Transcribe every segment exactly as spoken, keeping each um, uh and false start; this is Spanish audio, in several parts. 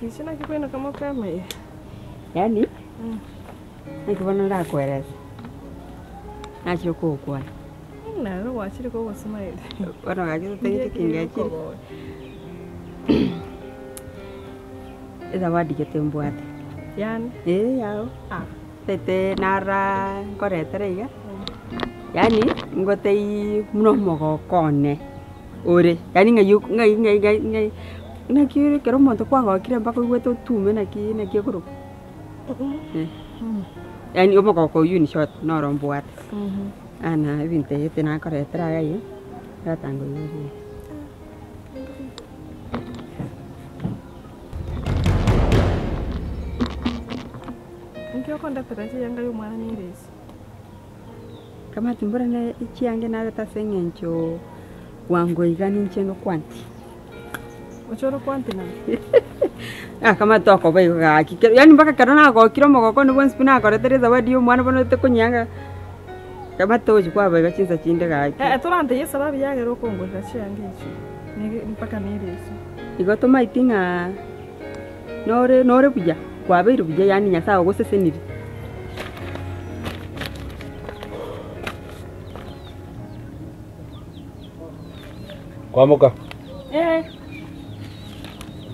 Kisina kikwenda kama kama hiyo. Yaani? Mm. Nikivona la kueleza. Nacho kokwa. Na roho achiri kokwa sema ile. Bora ngakito tete kingechi. Esa wadi ketembwate. Yaani? Eh yao. Ah. Tete nara koreterega. Yaani ngotei muno mogokone. Ore, yaani ngayu ngai ngai ngai. Na kire kero monto kwanga kire mpaka wetu tume na ki na kire kuro. Eh. Yani omoko ko yuni shot no romboat. Mhm. Ana vinte yete na kare traga ye. Ratango yuni. Ndio konda peraji yanga yumana niresi. Kama timbora na ichi yange na rata sengencho wango igani ncheno kwanti. Ochoro cuánto nada. Ah, como toco, veo aquí. Ya ni para que no hago, quiero moco con un buen espinaco. Ahora te les daba dios, bueno, bueno, te coñaga. Como todo, yo puedo ver que se chinde aquí. Eh, tú antes ya sabía ya que lo congo, ya se han dicho. Ni para que ni eso. Digo, toma y tinga. No re, no re pilla. Cuabe y rubilla ya ni ya sabe, goce se ni. ¿Cómo acá? Eh.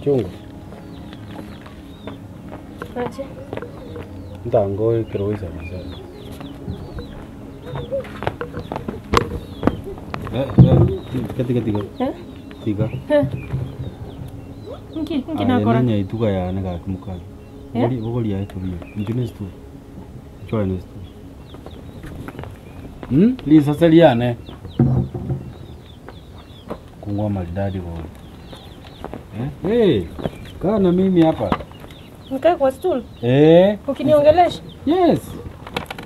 Chungo. ¿Qué? Tango el que lo hizo. Eh, ¿qué te digo? ¿Eh? Diga. ¿Qué? ¿Qué no corre? Ni tú que ya nega como cal. Boli boli ya esto bien. ¿Entiendes tú? ¿Qué es esto? ¿Hm? Lisa sería, ¿eh? Con mal daddy boy. Hey, kana mimi hapa. Mkae kwa stool. Eh. Ukiniongelesha? Yes.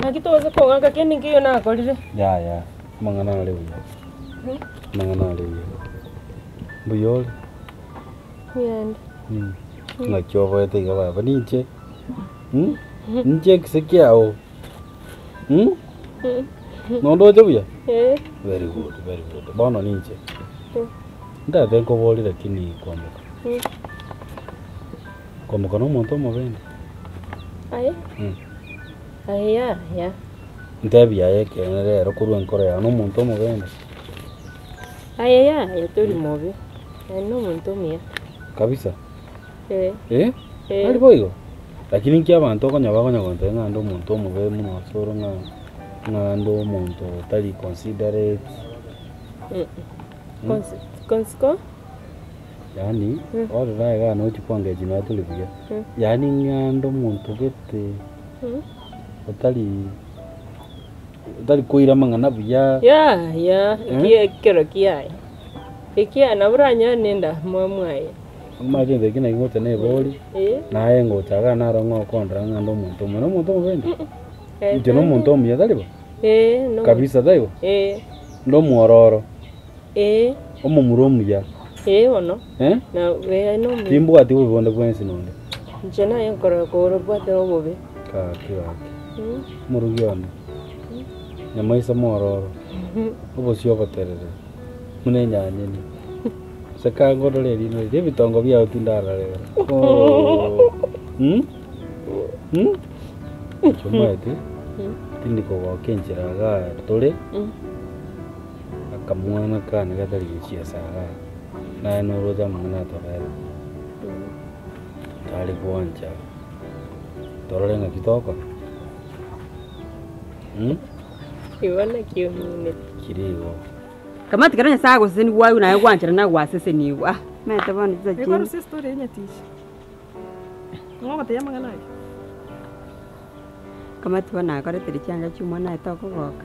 Na kitu wazo kwa ngaka keni ngiyo nako lile. Ya ya. Mangana leo. Mhm. Mangana leo. Buyol. Yand. Mhm. Na chovo yete kwa baba niche. Mhm. Niche kisekiao. Mhm. No dojo buya. Eh. Very good, very good. Bono niche. Nda vengo boli lakini kwa mko. Como con un montón más bien. ¿Ahí? Ahí ya, ya. Debía que en el aeropuerto en Corea, no un montón más bien. Ahí ya, ya estoy móvil. No un montón mía. ¿Cabeza? ¿Eh? ¿Eh? ¿Ahí voy? Aquí ni que avanzó con la vaga, no contenga, no un montón más bien, no solo una. No un montón, tal y considerate. ¿Consco? Yani, ahora va a llegar no tipo engagement tú le digas. Yani ni ando monto que te, otali, otali coira mangana buya. Ya, ya, aquí quiero aquí hay, aquí hay nabra ni nenda, mamá hay. Mamá tiene de que nadie gusta ni boli, nadie gusta, acá nada rango contra, ando monto, mano monto me ven. Y yo no monto mi edad le va. Eh, no. Cabeza da yo. Eh. No muaroro. Eh. Omo muromu ya. Eh, bueno. ¿Eh? No, vea no. ¿Tiempo a ti voy cuando puedes no? Ya no hay un correo para te obo ve. Claro, claro. Morugiano. Ya me hizo moro. Obo si obo te reza. Mune ya ni ni. Se cae gordo le di no. Debe tongo vía otunda la reza. Oh. ¿Hm? ¿Hm? ¿Cómo es ti? Tiene que va a querer agarrar tole. Acamuana cana que te dice esa. No, no lo llamo nada. Dale, guancha. Todo lo que toca. Igual aquí un minuto. Querido. ¿Cómo te quedan esas cosas en guay? Una guancha, una guasa se ni guá. Me te van a decir. ¿Cuál es tu historia, Tish? ¿Cómo te llaman a nadie? ¿Cómo te van a agarrar? Te echan la chumana de toco boca.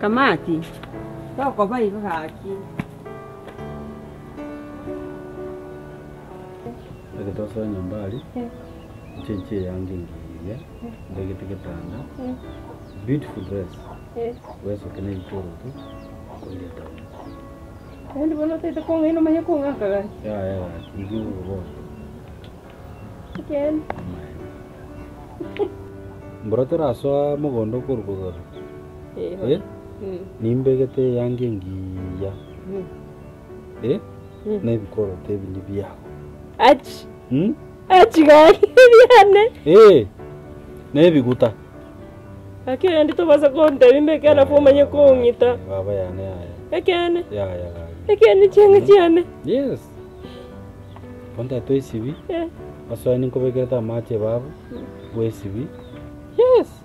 Kamati, tao có bay có hả kia. toso nyambari chenche yangingiye ndege tike tanda beautiful dress weso kenei toro tu kule tanda ndi bono te konga ino mahe konga kaga ya ya ndi bo ken brother aswa mogondo kurugoro eh nimbege te yangingiya eh Nebi koro tebi libya. Achi. Hmm? Achi gani biyane? Eh. Nebi guta. Akira ndito baza konta bimbeke ana fuma nyekongita. Baba yane ya. Ekene. Ya ya ya. Ekene chenga chane. Yes. Konta to isibi. Eh. Aswa ninko bekereta mache baba. Gwe isibi. Yes.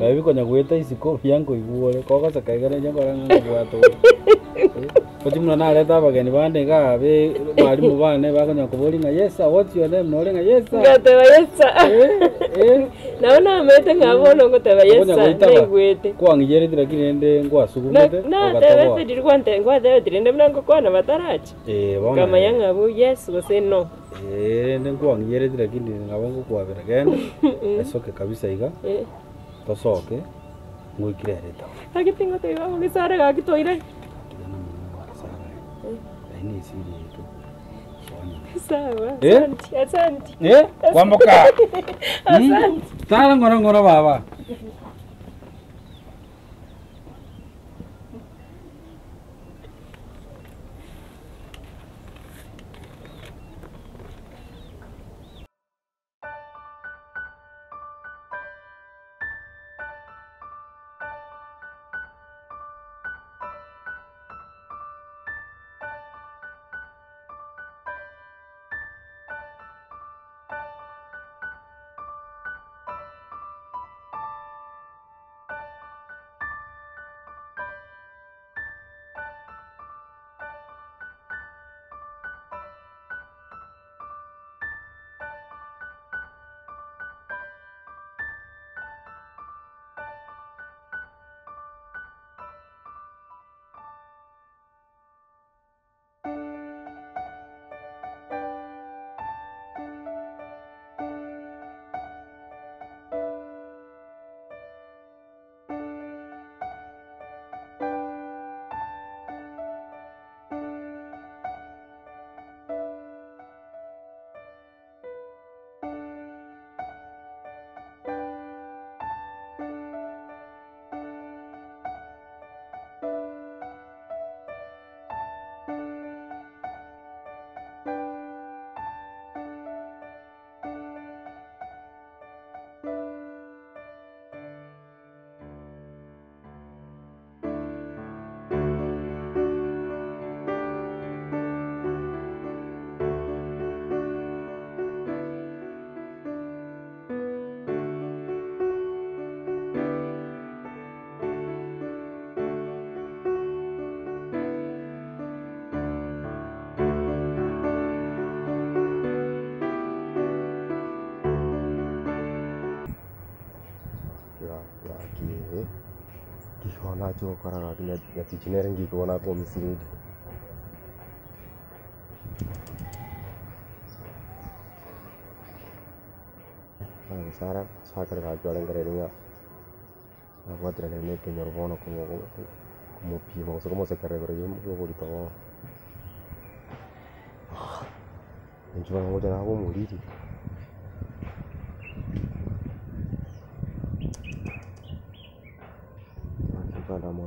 baby konya kueta isiko yango ibuole. Koka sakaigana yango ranga kuato. Pati mna na leta ba kani bande ka be mali mubane ba konya kubolinga. Yes, sir. What's your name? Nolenga. Yes, sir. Gata ba yes, sir. Eh, eh. Naona mete ngabono ngote ba yes, sir. Nengwete. Kwa ngijeri tira kile nende ngwa sukumete. Na na tera tiri kwante ngwa tera tiri nende mlango kwa na matarachi. Eh, bwana. Kama yanga bu yes, wose no. Eh, nengwa ngijeri tira kile ngabongo kwa bera gani. Esoke kabisa iga. Eh. Tosoke. Ngoi kile leta. Akitingo te ba ngisara ga kitoire. Ni siri yetu. Sawa. Asante, asante. Eh? Kwamboka. Asante. Tala ngoro ngoro baba. Yo karanga kile ya tichinere ngi kuona kwa misiri. Ana sara sakar ga jodan gareringa. Na watra le ne ke norbono como como pimo, como se carrega yo luego de todo. Encho vamos a hago morir.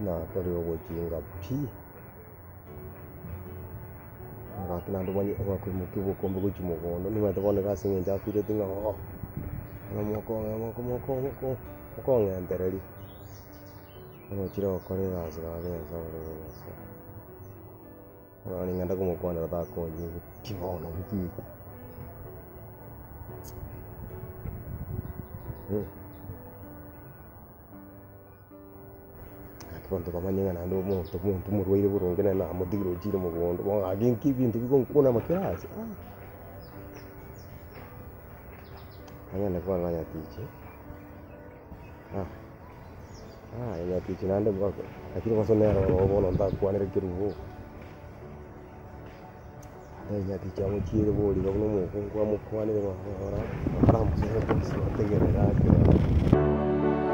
gakna tori ogo jinga pi gakna do bani ogo kumu kubo kombo gujimo go no niwa to ne gasin en ja pi de tinga o no mo ko mo ko mo ko mo ko mo ko ngan tereri no chiro ko re ga sa ga sa no ani nganda ko mo ko na ta ko ni pi go no ki cuando vamos llegando a los montes, montes, montes, ruido, burón, que nada, montes, grochito, montes, montes, alguien que viene, que con una máquina hace, ah, allá le cuelga ya tiche, ah, ah, ya tiche, nada, bueno, aquí lo paso negro, lo bueno, está cuando el que rubo, ya tiche, vamos chido, boli, lo bueno, vamos cuando, vamos cuando, ahora, ahora, vamos a hacer, vamos a hacer, vamos a hacer,